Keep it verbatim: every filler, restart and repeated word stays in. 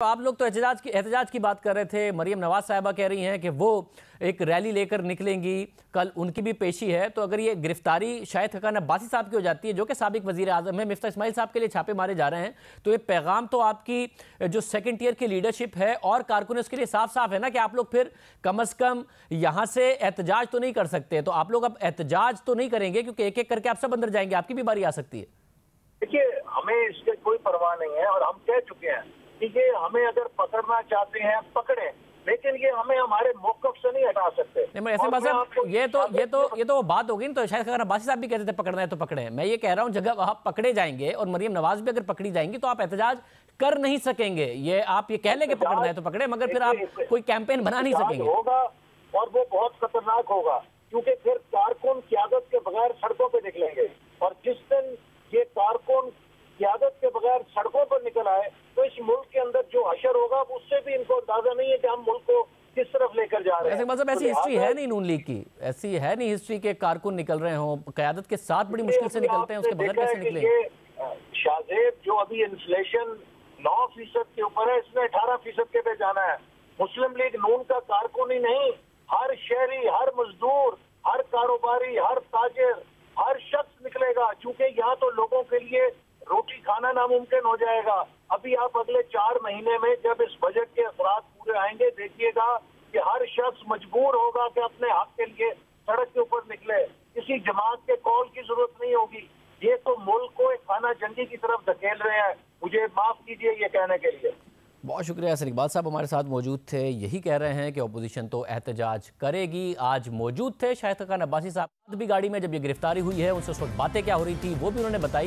तो आप लोग तो एहतजाज की एहतजाज की बात कर रहे थे। मरियम नवाज साहिबा कह रही हैं कि वो एक रैली लेकर निकलेंगी, कल उनकी भी पेशी है। तो अगर ये गिरफ्तारी शायद खाकान अब्बासी साहब की हो जाती है, जो कि साबिक वजीर आजम है, मिफ्ता इस्माइल साहब के लिए छापे मारे जा रहे हैं, तो ये पैगाम तो आपकी जो सेकेंड टीयर की लीडरशिप है और कारकुन उसके लिए साफ साफ है ना कि आप लोग फिर कम अज़ कम यहाँ से एहतजाज तो नहीं कर सकते। तो आप लोग अब एहतजाज तो नहीं करेंगे, क्योंकि एक एक करके आप सब अंदर जाएंगे, आपकी भी बारी आ सकती है। देखिए, हमें इससे कोई परवाह नहीं है और हम कह चुके हैं कि ये हमें अगर पकड़ना चाहते हैं पकड़ें, लेकिन ये हमें हमारे मौक़िफ़ से नहीं हटा सकते। नहीं, ऐसे बात है, ये तो ये तो ये तो वो बात होगी ना। तो शायद खाकान अब्बासी साहब भी कहते थे पकड़ना है तो पकड़े। मैं ये कह रहा हूँ, जगह आप पकड़े जाएंगे और मरियम नवाज भी अगर पकड़ी जाएंगी तो आप एहतजाज कर नहीं सकेंगे। ये आप ये कह लेंगे पकड़ना है तो पकड़े, मगर फिर आप कोई कैंपेन बना नहीं सकेंगे। होगा और वो बहुत खतरनाक होगा, क्योंकि फिर कारकुन क़यादत के बगैर सड़कों पर निकलेंगे, और जिस दिन ये कारकुन क़यादत के बगैर सड़कों पर निकल आए तो इस मुल्क के अंदर जो हशर होगा उससे भी इनको अंदाजा नहीं है कि हम मुल्क को किस तरफ लेकर जा रहे हैं। मतलब ऐसी हिस्ट्री है नहीं नून लीग की, ऐसी है नहीं हिस्ट्री के कारकुन निकल रहे हों क़यादत के साथ, बड़ी मुश्किल से निकलते हैं, उसके बगैर कैसे निकले। शाहजेब, जो अभी इन्फ्लेशन नौ फीसद के ऊपर है, इसमें अठारह फीसद के पे जाना है। मुस्लिम लीग नून का कारकुन ही नहीं, हर शहरी, हर मजदूर, हर कारोबारी, हर ताजिर, हर शख्स निकलेगा, चूंकि यहाँ तो लोगों के लिए रोटी खाना नामुमकिन हो जाएगा। अभी आप अगले चार महीने में जब इस बजट के अखराज पूरे आएंगे, देखिएगा कि हर शख्स मजबूर होगा कि अपने हक के लिए सड़क के ऊपर निकले। किसी जमात के कॉल की जरूरत नहीं होगी। ये तो मुल्क को एक खाना जंगी की तरफ धकेल रहे हैं। मुझे माफ कीजिए ये कहने के लिए। बहुत शुक्रिया। सर इकबाल साहब हमारे साथ मौजूद थे, यही कह रहे हैं कि अपोजिशन तो एहतजाज करेगी। आज मौजूद थे शाह नब्बा साहब भी गाड़ी में जब ये गिरफ्तारी हुई है, उनसे उस वक्त बातें क्या हो रही थी वो भी उन्होंने बताई।